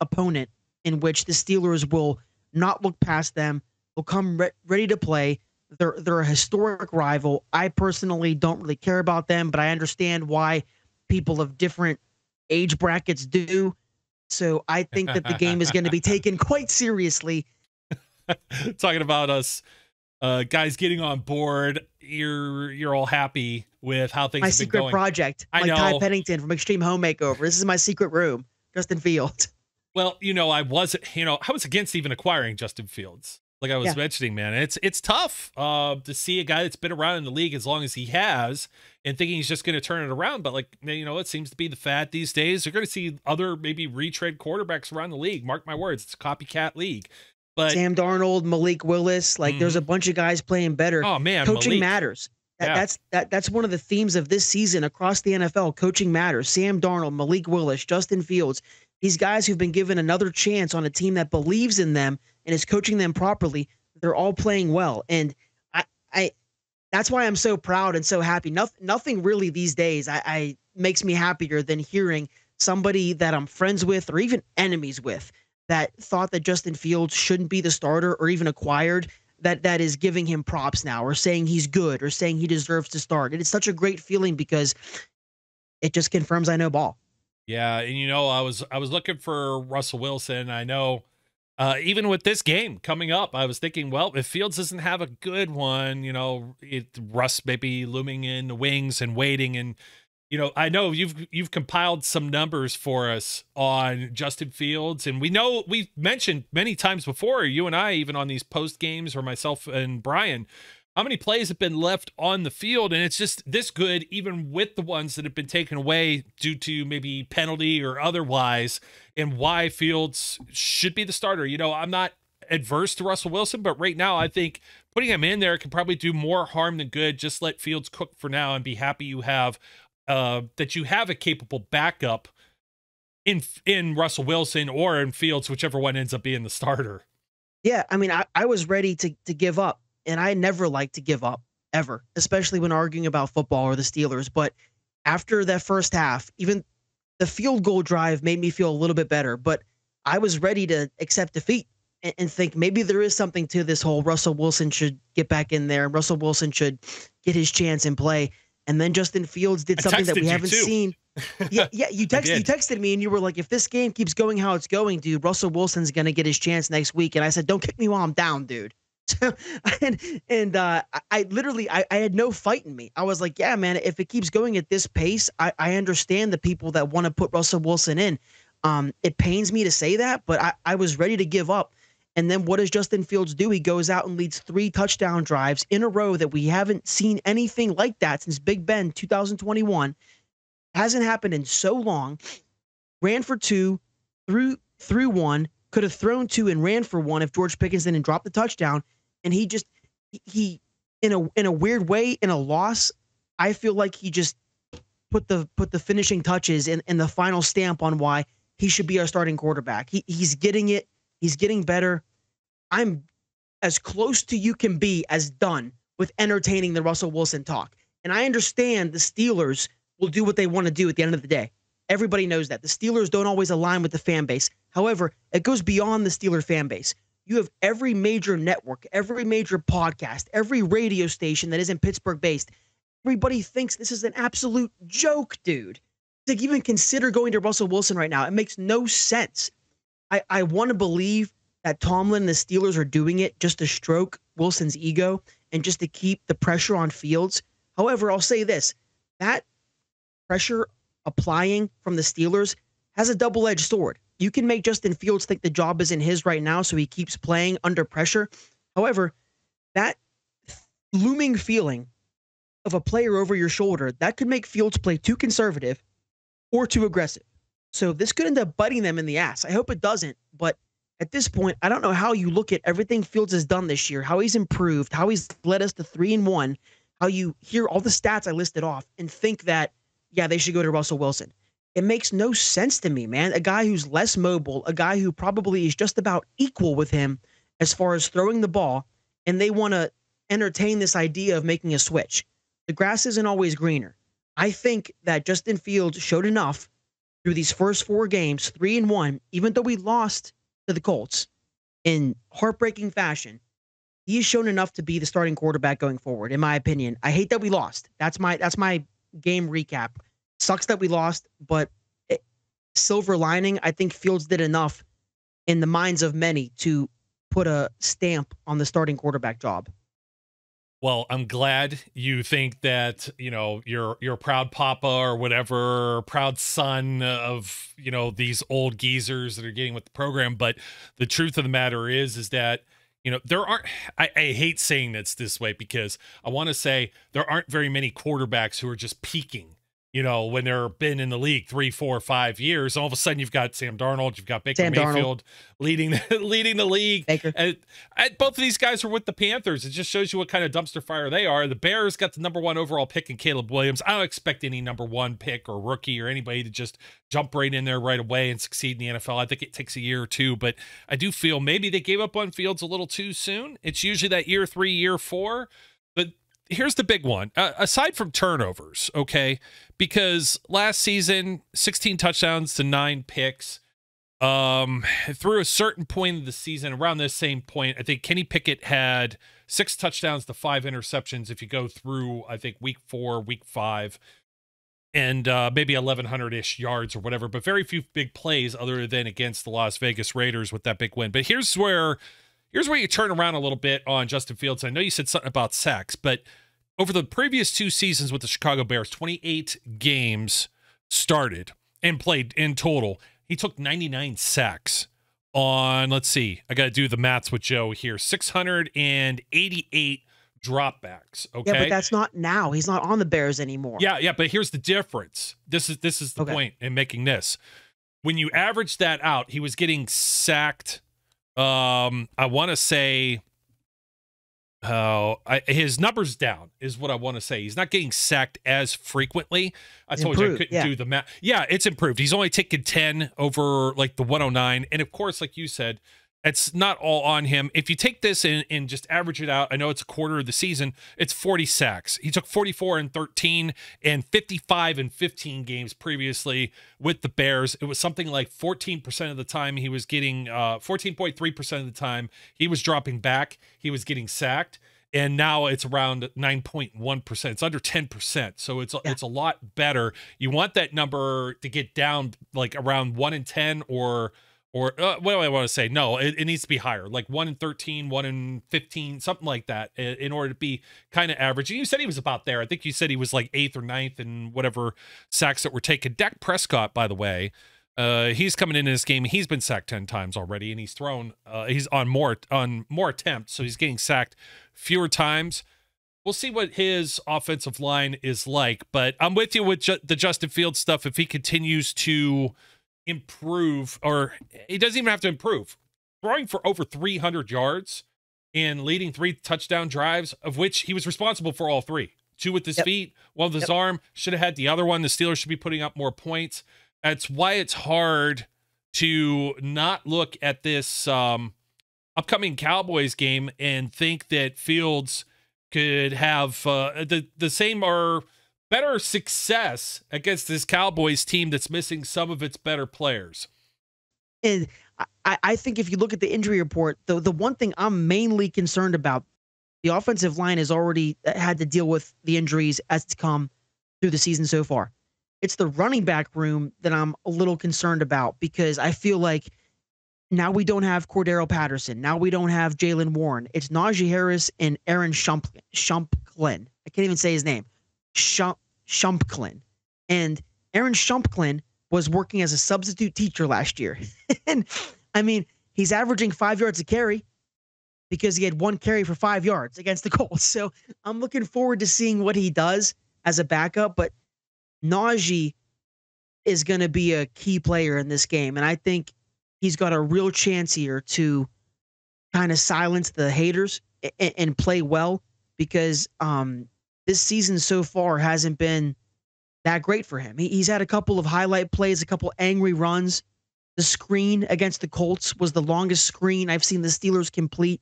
opponent in which the Steelers will not look past them. They'll come ready to play. They're a historic rival. I personally don't really care about them, but I understand why people of different age brackets do. So I think that the game is going to be taken quite seriously. Talking about us guys getting on board, you're all happy with how things have been going. My secret project, like Ty Pennington from Extreme Home Makeover. This is my secret room. Justin Fields. Well, you know, I was against even acquiring Justin Fields. Like I was mentioning, man, it's tough to see a guy that's been around in the league as long as he has and thinking he's just going to turn it around. But, like, you know, it seems to be the fad these days. You're going to see other maybe retread quarterbacks around the league. Mark my words, it's a copycat league. But Sam Darnold, Malik Willis, like there's a bunch of guys playing better. Oh, man. Coaching matters. That's one of the themes of this season across the NFL. Coaching matters. Sam Darnold, Malik Willis, Justin Fields. These guys who've been given another chance on a team that believes in them and is coaching them properly, they're all playing well. And I that's why I'm so proud and so happy. Nothing really these days I makes me happier than hearing somebody that I'm friends with or even enemies with that thought that Justin Fields shouldn't be the starter or even acquired, that is giving him props now or saying he's good or saying he deserves to start. And it's such a great feeling because it just confirms I know ball. Yeah, and you know, I was looking for Russell Wilson. I know, even with this game coming up, I was thinking, well, if Fields doesn't have a good one, you know, Russ maybe looming in the wings and waiting. And you know, I know you've compiled some numbers for us on Justin Fields, and we know we've mentioned many times before, you and I, even on these post games, or myself and Brian, how many plays have been left on the field, and it's just this good, even with the ones that have been taken away due to maybe penalty or otherwise, and why Fields should be the starter. You know, I'm not adverse to Russell Wilson, but right now I think putting him in there can probably do more harm than good. Just let Fields cook for now and be happy you have that you have a capable backup in Russell Wilson or in Fields, whichever one ends up being the starter. Yeah, I mean, I was ready to give up. And I never like to give up, ever, especially when arguing about football or the Steelers. But after that first half, even the field goal drive made me feel a little bit better. But I was ready to accept defeat and think maybe there is something to this whole Russell Wilson should get back in there. Russell Wilson should get his chance and play. And then Justin Fields did something that we haven't seen. Yeah, you texted me and you were like, if this game keeps going how it's going, dude, Russell Wilson's going to get his chance next week. And I said, don't kick me while I'm down, dude. So, I had no fight in me. I was like, yeah, man, if it keeps going at this pace, I understand the people that want to put Russell Wilson in. It pains me to say that, but I was ready to give up. And then what does Justin Fields do? He goes out and leads 3 touchdown drives in a row that we haven't seen anything like that since Big Ben 2021. Hasn't happened in so long. Ran for 2, threw 1, could have thrown 2 and ran for 1 if George Pickens didn't drop the touchdown. And he just, in a weird way, in a loss, I feel like he just put the finishing touches and the final stamp on why he should be our starting quarterback. He's getting it. He's getting better. I'm as close to you can be as done with entertaining the Russell Wilson talk. And I understand the Steelers will do what they want to do at the end of the day. Everybody knows that. The Steelers don't always align with the fan base. However, it goes beyond the Steeler fan base. You have every major network, every major podcast, every radio station that isn't Pittsburgh-based. Everybody thinks this is an absolute joke, dude. To even consider going to Russell Wilson right now, it makes no sense. I want to believe that Tomlin and the Steelers are doing it just to stroke Wilson's ego and just to keep the pressure on Fields. However, I'll say this. That pressure applying from the Steelers has a double-edged sword. You can make Justin Fields think the job isn't his right now, so he keeps playing under pressure. However, that looming feeling of a player over your shoulder, that could make Fields play too conservative or too aggressive. So this could end up biting them in the ass. I hope it doesn't, but at this point, I don't know how you look at everything Fields has done this year, how he's improved, how he's led us to 3-1, how you hear all the stats I listed off and think that, yeah, they should go to Russell Wilson. It makes no sense to me, man. A guy who's less mobile, a guy who probably is just about equal with him as far as throwing the ball, and they want to entertain this idea of making a switch. The grass isn't always greener. I think that Justin Fields showed enough through these first 4 games, 3-1, even though we lost to the Colts in heartbreaking fashion. He has shown enough to be the starting quarterback going forward, in my opinion. I hate that we lost. That's my game recap. Sucks that we lost, but silver lining, I think Fields did enough in the minds of many to put a stamp on the starting quarterback job. Well, I'm glad you think that, you know, you're a proud papa or whatever, proud son of, you know, these old geezers that are getting with the program. But the truth of the matter is that, you know, there aren't, I hate saying that's this way because I want to say there aren't very many quarterbacks who are just peaking, you know, when they're been in the league 3, 4, 5 years. All of a sudden you've got Sam Darnold, you've got Baker Mayfield leading the league. And both of these guys are with the Panthers. It just shows you what kind of dumpster fire they are. The Bears got the #1 overall pick in Caleb Williams. I don't expect any #1 pick or rookie or anybody to just jump right in there right away and succeed in the NFL. I think it takes a year or two, but I do feel maybe they gave up on Fields a little too soon. It's usually that year 3, year 4, but here's the big one, aside from turnovers, okay, because last season, 16 touchdowns to 9 picks. Through a certain point of the season, around this same point, I think Kenny Pickett had 6 touchdowns to 5 interceptions if you go through, I think, week 4, week 5, and maybe 1,100-ish yards or whatever, but very few big plays other than against the Las Vegas Raiders with that big win. But here's where... here's where you turn around a little bit on Justin Fields. I know you said something about sacks, but over the previous 2 seasons with the Chicago Bears, 28 games started and played in total. He took 99 sacks on, let's see, I got to do the maths with Joe here, 688 dropbacks. Okay. Yeah, but that's not now. He's not on the Bears anymore. Yeah, yeah, but here's the difference. This is the point in making this. When you average that out, he was getting sacked I want to say his numbers down is what I want to say. He's not getting sacked as frequently. I told you I couldn't do the math. Yeah, it's improved. He's only taken 10 over like the 109. And of course, like you said, it's not all on him. If you take this and just average it out, I know it's a quarter of the season, it's 40 sacks. He took 44 and 13 and 55 and 15 games previously with the Bears. It was something like 14% of the time he was getting 14.3% of the time he was dropping back, he was getting sacked. And now it's around 9.1%. It's under 10%. So it's a lot better. You want that number to get down like around 1 in 10 or what do I want to say? No, it needs to be higher, like 1 in 13, 1 in 15, something like that, in order to be kind of average. And you said he was about there. I think you said he was like 8th or 9th in whatever sacks that were taken. Dak Prescott, by the way, he's coming into this game. He's been sacked 10 times already, and he's thrown. He's on more attempts, so he's getting sacked fewer times. We'll see what his offensive line is like. But I'm with you with the Justin Fields stuff. If he continues to improve, or he doesn't even have to improve, throwing for over 300 yards and leading 3 touchdown drives, of which he was responsible for all 3, 2 with his feet, 1 with his arm, should have had the other one. The Steelers should be putting up more points. That's why it's hard to not look at this upcoming Cowboys game and think that Fields could have the same or better success against this Cowboys team that's missing some of its better players. And I think if you look at the injury report, the one thing I'm mainly concerned about, the offensive line has already had to deal with the injuries as it's come through the season so far. It's the running back room that I'm a little concerned about, because I feel like now we don't have Cordarrelle Patterson. Now we don't have Jaylen Warren. It's Najee Harris and Aaron Shampklin. I can't even say his name. Shampklin. And Aaron Shampklin was working as a substitute teacher last year. And I mean, he's averaging 5 yards a carry because he had 1 carry for 5 yards against the Colts. So I'm looking forward to seeing what he does as a backup, but Najee is going to be a key player in this game. And I think he's got a real chance here to kind of silence the haters and play well, because, this season so far hasn't been that great for him. He's had a couple of highlight plays, a couple angry runs. The screen against the Colts was the longest screen I've seen the Steelers complete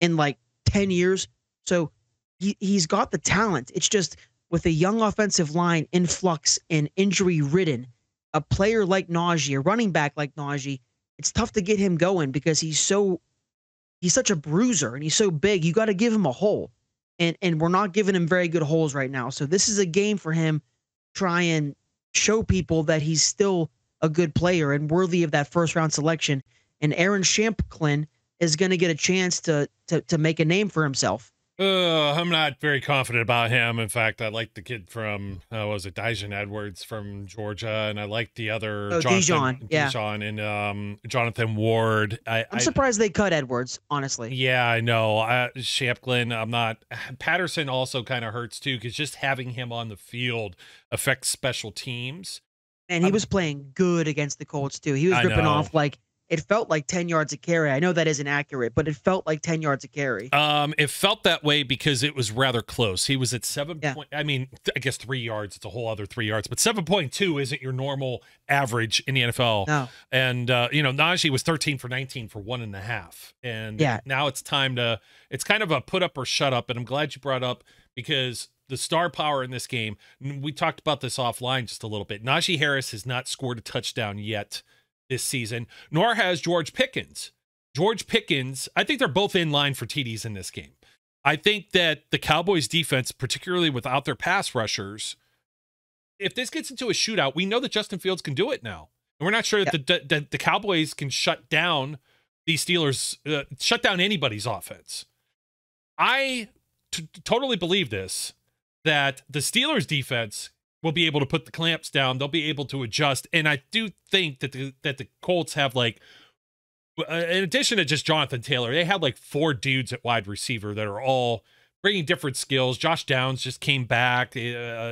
in like 10 years. So he's got the talent. It's just with a young offensive line in flux and injury ridden, a player like Najee, a running back like Najee, it's tough to get him going because he's such a bruiser and he's so big. You got to give him a hole. And we're not giving him very good holes right now. So this is a game for him. Try and show people that he's still a good player and worthy of that first-round selection. And Aaron Shampklin is going to get a chance to make a name for himself. I'm not very confident about him. In fact, I like the kid from, was it Dijon Edwards from Georgia? And I like the other Dijon and Jonathan Ward. I'm surprised they cut Edwards, honestly. Yeah, I know. Shampklin, I'm not. Patterson also kind of hurts too, because just having him on the field affects special teams. And he was playing good against the Colts too. He was ripping off like. It felt like 10 yards a carry. I know that isn't accurate, but it felt like 10 yards a carry. It felt that way because it was rather close. He was at 7. Yeah. I mean, I guess 3 yards. It's a whole other 3 yards, but 7.2 isn't your normal average in the NFL. No. And, you know, Najee was 13 for 19 for 1.5. And yeah. Now it's time to, it's kind of a put up or shut up. And I'm glad you brought up because the star power in this game, we talked about this offline just a little bit. Najee Harris has not scored a touchdown yet this season, nor has George Pickens. George Pickens, I think they're both in line for TDs in this game. I think that the Cowboys defense, particularly without their pass rushers, if this gets into a shootout, we know that Justin Fields can do it now. And we're not sure that the Cowboys can shut down the Steelers, shut down anybody's offense. I totally believe this, that the Steelers defense will be able to put the clamps down. They'll be able to adjust. And I do think that the Colts have, like, in addition to just Jonathan Taylor, they had like 4 dudes at wide receiver that are all bringing different skills. Josh Downs just came back.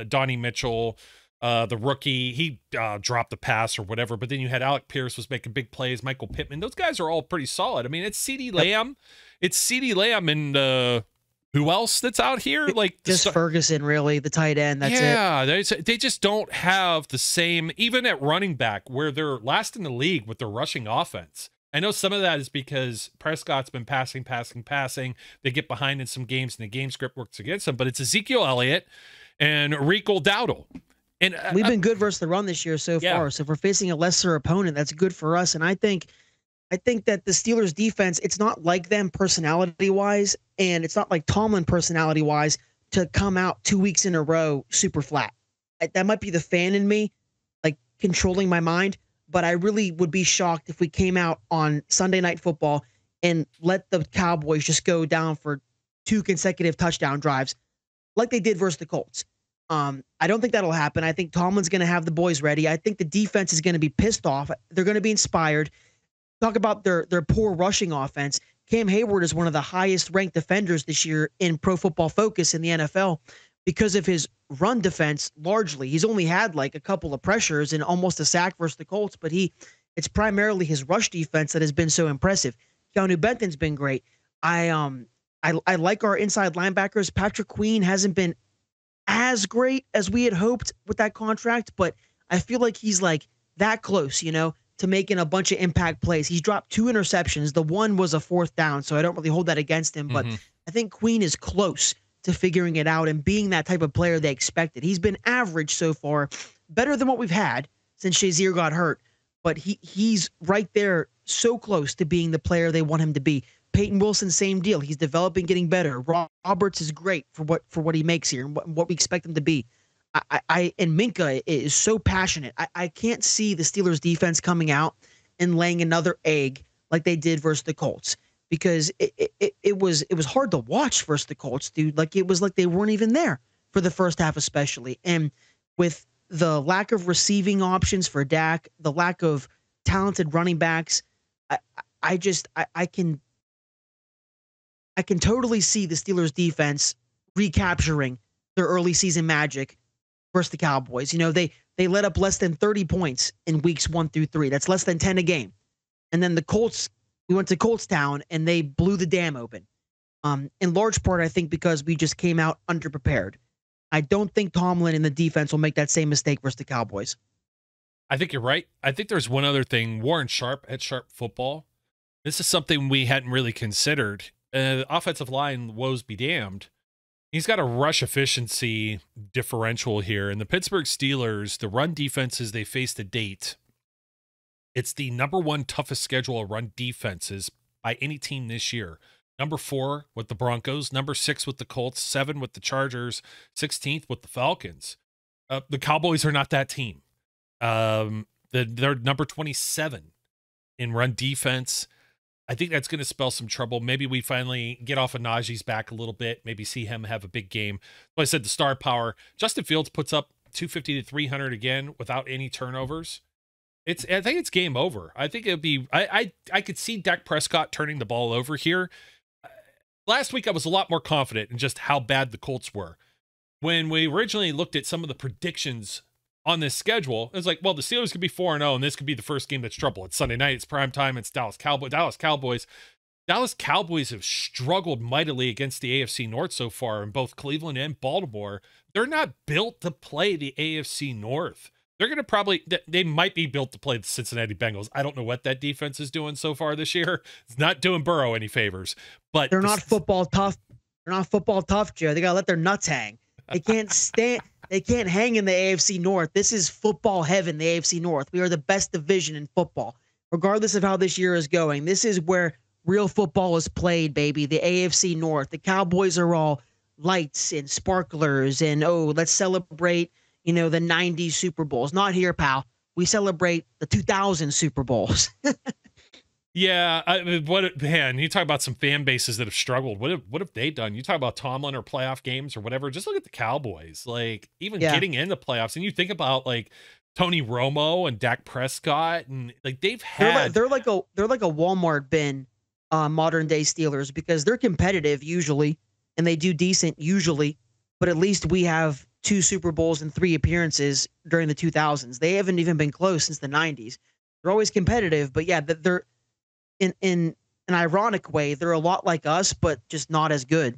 Donnie Mitchell, the rookie, he dropped the pass or whatever. But then you had Alec Pierce was making big plays. Michael Pittman. Those guys are all pretty solid. I mean, it's CeeDee Lamb. It's CeeDee Lamb and who else that's out here? Like just Ferguson, really, the tight end. That's it. Yeah, they just don't have the same, even at running back, where they're last in the league with their rushing offense. I know some of that is because Prescott's been passing. They get behind in some games, and the game script works against them. But it's Ezekiel Elliott and Rico Dowdle. And we've been good versus the run this year so far. So if we're facing a lesser opponent, that's good for us. And I think that the Steelers defense, it's not like them personality-wise, and it's not like Tomlin personality-wise to come out 2 weeks in a row super flat. That might be the fan in me, like, controlling my mind, but I really would be shocked if we came out on Sunday Night Football and let the Cowboys just go down for 2 consecutive touchdown drives like they did versus the Colts. I don't think that'll happen. I think Tomlin's going to have the boys ready. I think the defense is going to be pissed off. They're going to be inspired. Talk about their poor rushing offense. Cam Heyward is one of the highest-ranked defenders this year in Pro Football Focus in the NFL because of his run defense, largely. He's only had, like, a couple of pressures and almost a sack versus the Colts, but it's primarily his rush defense that has been so impressive. Keanu Benton's been great. I like our inside linebackers. Patrick Queen hasn't been as great as we had hoped with that contract, but I feel like he's, like, that close, you know, to making a bunch of impact plays. He's dropped 2 interceptions. The one was a 4th down, so I don't really hold that against him. But I think Queen is close to figuring it out and being that type of player they expected. He's been average so far, better than what we've had since Shazier got hurt. But he's right there, so close to being the player they want him to be. Peyton Wilson, same deal. He's developing, getting better. Roberts is great for what he makes here and what we expect him to be. And Minkah is so passionate. I can't see the Steelers defense coming out and laying another egg like they did versus the Colts, because it was hard to watch versus the Colts, dude. Like, it was like they weren't even there for the first half, especially. And with the lack of receiving options for Dak, the lack of talented running backs, I can totally see the Steelers defense recapturing their early season magic versus the Cowboys. You know, they let up less than 30 points in weeks 1 through 3. That's less than 10 a game. And then the Colts, we went to Coltstown and they blew the dam open. In large part, I think because we just came out underprepared. I don't think Tomlin and the defense will make that same mistake versus the Cowboys. I think you're right. I think there's one other thing. Warren Sharp at Sharp Football. This is something we hadn't really considered. Offensive line, woes be damned. He's got a rush efficiency differential here. And the Pittsburgh Steelers, the run defenses they face to date, it's the #1 toughest schedule of run defenses by any team this year. #4 with the Broncos, #6 with the Colts, 7 with the Chargers, 16th with the Falcons. The Cowboys are not that team. They're #27 in run defense. I think that's going to spell some trouble. Maybe we finally get off of Najee's back a little bit, maybe see him have a big game. Like I said, the star power. Justin Fields puts up 250 to 300 again without any turnovers. I think it's game over. I think it'd be, I could see Dak Prescott turning the ball over here. Last week, I was a lot more confident in just how bad the Colts were. When we originally looked at some of the predictions on this schedule, it was like, well, the Steelers could be 4-0, and this could be the first game that's trouble. It's Sunday night. It's prime time. It's Dallas Cowboys. Dallas Cowboys have struggled mightily against the AFC North so far in both Cleveland and Baltimore. They're not built to play the AFC North. They're going to probably, they might be built to play the Cincinnati Bengals. I don't know what that defense is doing so far this year. It's not doing Burrow any favors, but they're not football tough. They're not football tough, Joe. They got to let their nuts hang. They can't stand. They can't hang in the AFC North. This is football heaven, the AFC North. We are the best division in football, regardless of how this year is going. This is where real football is played, baby. The AFC North. The Cowboys are all lights and sparklers and, oh, let's celebrate, you know, the 90s Super Bowls. Not here, pal. We celebrate the 2000 Super Bowls. Yeah, man, you talk about some fan bases that have struggled. What have they done? You talk about Tomlin or playoff games or whatever. Just look at the Cowboys. Like, even getting in the playoffs, and you think about like Tony Romo and Dak Prescott, and like they're like a Walmart bin, modern day Steelers, because they're competitive usually and they do decent usually, but at least we have 2 Super Bowls and 3 appearances during the 2000s. They haven't even been close since the 90s. They're always competitive, but yeah, they're in an ironic way, they're a lot like us, but just not as good.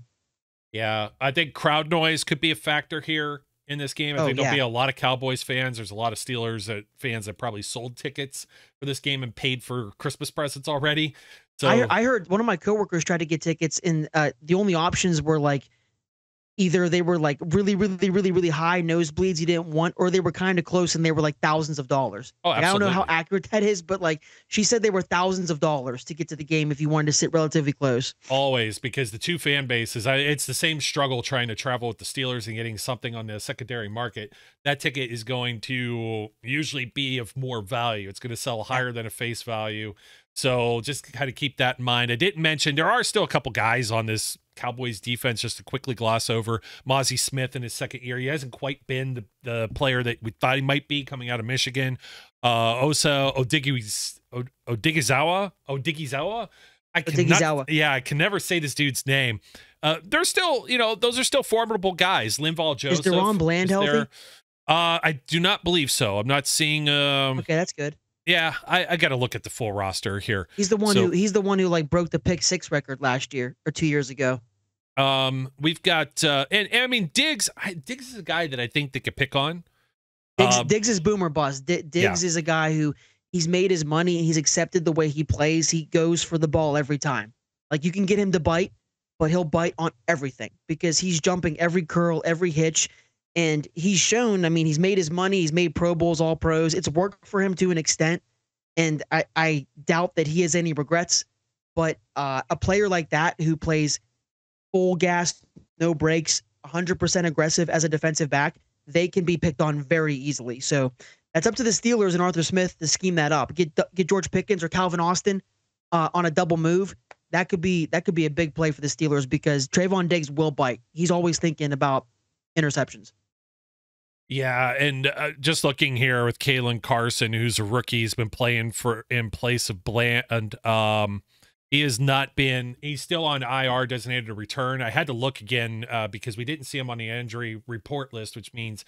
Yeah, I think crowd noise could be a factor here in this game. I think there'll be a lot of Cowboys fans. There's a lot of Steelers fans that probably sold tickets for this game and paid for Christmas presents already. So I heard one of my coworkers tried to get tickets, and the only options were like either they were like really, really, really, really high nosebleeds you didn't want, or they were kind of close and they were like thousands of dollars. Oh, like, I don't know how accurate that is, but like she said, they were thousands of dollars to get to the game if you wanted to sit relatively close. Always, because the two fan bases, it's the same struggle trying to travel with the Steelers and getting something on the secondary market. That ticket is going to usually be of more value. It's going to sell higher than a face value. So just kind of keep that in mind. I didn't mention there are still a couple guys on this Cowboys defense, just to quickly gloss over. Mozzie Smith in his second year. He hasn't quite been the player that we thought he might be coming out of Michigan. Osa Odigizawa. I can never say this dude's name. They're still, you know, those are still formidable guys. Linval Joseph. Is Deron Bland healthy? I do not believe so. I'm not seeing. Okay, that's good. Yeah, I got to look at the full roster here. He's the one who like broke the pick six record last year or 2 years ago. We've got and I mean Diggs is a guy that I think they could pick on. Diggs is boom or bust. Diggs is a guy who he's made his money. He's accepted the way he plays. He goes for the ball every time. Like, you can get him to bite, but he'll bite on everything because he's jumping every curl, every hitch. And he's shown, I mean, he's made his money. He's made Pro Bowls, all pros. It's worked for him to an extent. And I doubt that he has any regrets. But a player like that who plays full gas, no breaks, 100% aggressive as a defensive back, they can be picked on very easily. So that's up to the Steelers and Arthur Smith to scheme that up. Get George Pickens or Calvin Austin on a double move. That could be a big play for the Steelers because Trayvon Diggs will bite. He's always thinking about interceptions. Yeah, and just looking here with Kalen Carson, who's a rookie, he's been playing in place of Bland, and he's still on IR, designated to return. I had to look again because we didn't see him on the injury report list, which means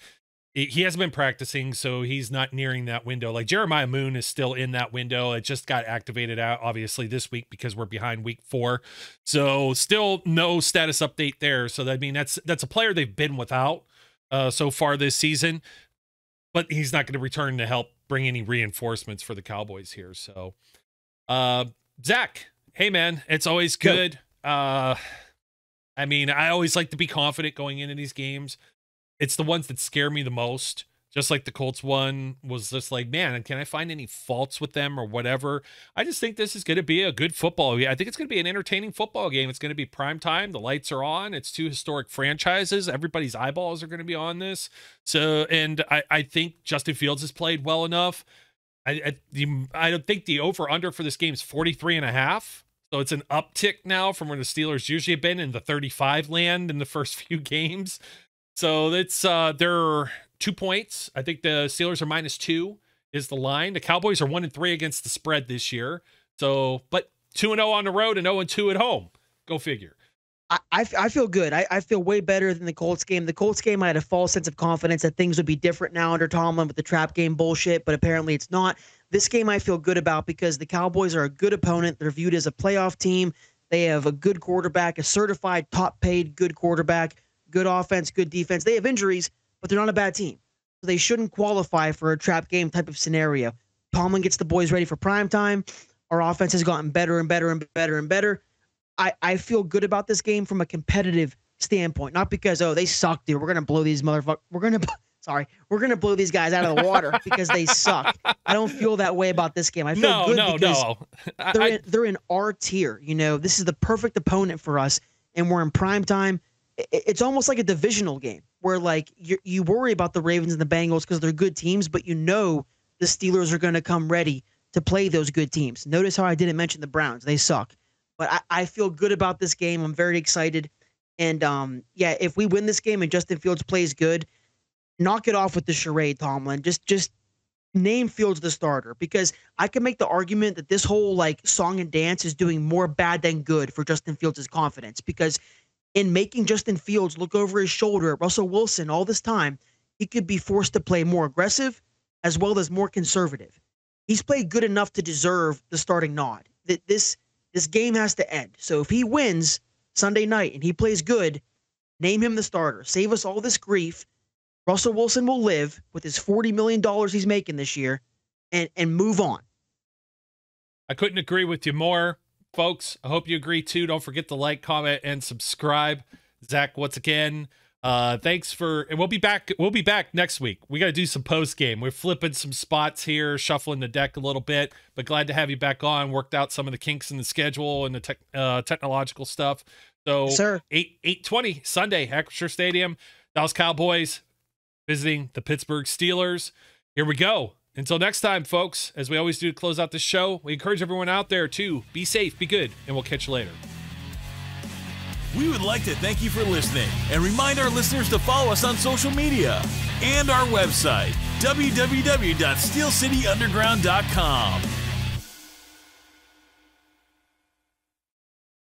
he hasn't been practicing, so he's not nearing that window. Like, Jeremiah Moon is still in that window. It just got activated out, obviously, this week because we're behind week 4. So still no status update there. So, I mean, that's a player they've been without so far this season, but he's not going to return to help bring any reinforcements for the Cowboys here. So Zach, hey man, it's always good. I mean, I always like to be confident going into these games. It's the ones that scare me the most. Just like the Colts one was just like, man, can I find any faults with them or whatever? I just think this is going to be a good football. I think it's going to be an entertaining football game. It's going to be prime time. The lights are on. It's two historic franchises. Everybody's eyeballs are going to be on this. So, and I think Justin Fields has played well enough. I don't think the over under for this game is 43.5. So it's an uptick now from where the Steelers usually have been in the 35 land in the first few games. So that's they're 2 points. I think the Steelers are -2 is the line. The Cowboys are 1-3 against the spread this year. So, but 2-0 on the road and 0-2 at home. Go figure. I feel good. I feel way better than the Colts game. The Colts game, I had a false sense of confidence that things would be different now under Tomlin with the trap game bullshit, but apparently it's not. This game I feel good about because the Cowboys are a good opponent. They're viewed as a playoff team. They have a good quarterback, a certified top-paid good quarterback, good offense, good defense. They have injuries, but they're not a bad team. So they shouldn't qualify for a trap game type of scenario. Tomlin gets the boys ready for prime time. Our offense has gotten better and better and better and better. I feel good about this game from a competitive standpoint, not because, oh, they suck, dude. We're going to blow these motherfuckers. We're going to blow these guys out of the water because they suck. I don't feel that way about this game. I feel good because they're in our tier. You know, this is the perfect opponent for us, and we're in prime time. It's almost like a divisional game where, like, you worry about the Ravens and the Bengals because they're good teams, but you know the Steelers are going to come ready to play those good teams. Notice how I didn't mention the Browns. They suck. But I feel good about this game. I'm very excited. And, yeah, if we win this game and Justin Fields plays good, knock it off with the charade, Tomlin. Just name Fields the starter, because I can make the argument that this whole, like, song and dance is doing more bad than good for Justin Fields' confidence, because in making Justin Fields look over his shoulder at Russell Wilson all this time, he could be forced to play more aggressive as well as more conservative. He's played good enough to deserve the starting nod. This game has to end. So if he wins Sunday night and he plays good, name him the starter. Save us all this grief. Russell Wilson will live with his $40 million he's making this year and move on. I couldn't agree with you more, folks. I hope you agree, too. Don't forget to like, comment, and subscribe. Zach, once again, thanks for – and we'll be back next week. We got to do some post-game. We're flipping some spots here, shuffling the deck a little bit, but glad to have you back on. Worked out some of the kinks in the schedule and the technological stuff. So sir. 8:20 Sunday, Acrisure Stadium, Dallas Cowboys visiting the Pittsburgh Steelers. Here we go. Until next time, folks, as we always do to close out the show, we encourage everyone out there to be safe, be good, and we'll catch you later. We would like to thank you for listening and remind our listeners to follow us on social media and our website, www.steelcityunderground.com.